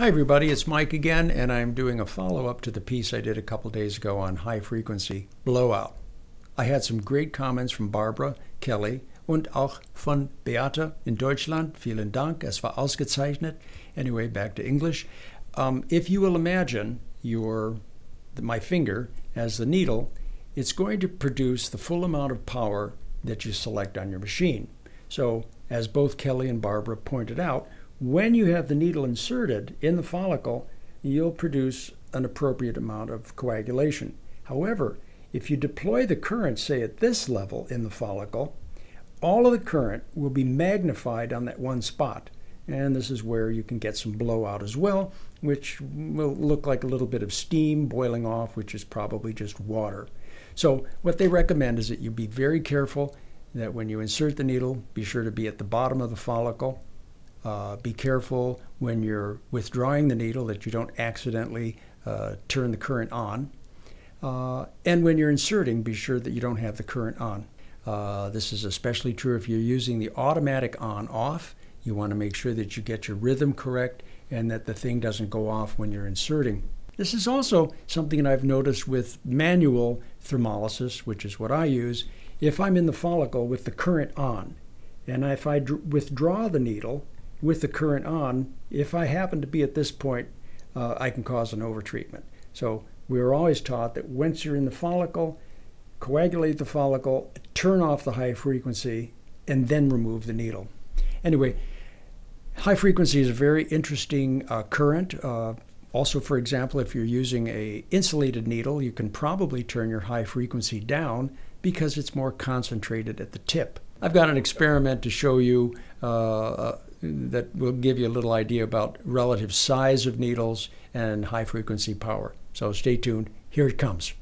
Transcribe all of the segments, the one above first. Hi everybody, it's Mike again, and I'm doing a follow-up to the piece I did a couple days ago on high-frequency blowout. I had some great comments from Barbara, Kelly, und auch von Beate in Deutschland. Vielen Dank, es war ausgezeichnet. Anyway, back to English. If you will imagine my finger as the needle, it's going to produce the full amount of power that you select on your machine. So, as both Kelly and Barbara pointed out, when you have the needle inserted in the follicle, you'll produce an appropriate amount of coagulation. However, if you deploy the current, say at this level in the follicle, all of the current will be magnified on that one spot. And this is where you can get some blowout as well, which will look like a little bit of steam boiling off, which is probably just water. So what they recommend is that you be very careful that when you insert the needle, be sure to be at the bottom of the follicle. Be careful when you're withdrawing the needle that you don't accidentally turn the current on. And when you're inserting, be sure that you don't have the current on. This is especially true if you're using the automatic on-off. You want to make sure that you get your rhythm correct and that the thing doesn't go off when you're inserting. This is also something I've noticed with manual thermolysis, which is what I use, if I'm in the follicle with the current on. And if I withdraw the needle with the current on, if I happen to be at this point, I can cause an overtreatment. So we were always taught that once you're in the follicle, coagulate the follicle, turn off the high frequency, and then remove the needle. Anyway, high frequency is a very interesting current. Also, for example, if you're using an insulated needle, you can probably turn your high frequency down because it's more concentrated at the tip. I've got an experiment to show you that will give you a little idea about relative size of needles and high frequency power. So stay tuned. Here it comes.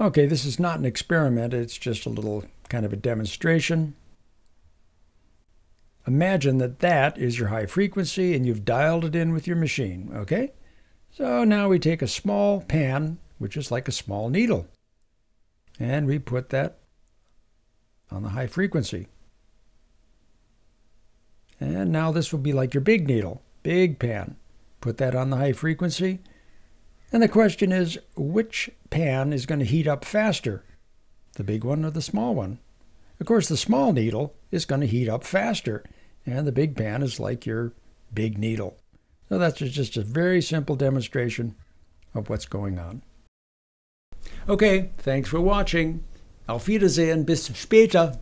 Okay, this is not an experiment. It's just a little kind of a demonstration. Imagine that that is your high frequency and you've dialed it in with your machine, okay? So now we take a small pan, which is like a small needle, and we put that on the high frequency. And now this will be like your big needle, big pan. Put that on the high frequency. And the question is, which pan is going to heat up faster? The big one or the small one? Of course, the small needle is going to heat up faster. And the big pan is like your big needle. So that's just a very simple demonstration of what's going on. Okay, thanks for watching. Auf Wiedersehen, bis später.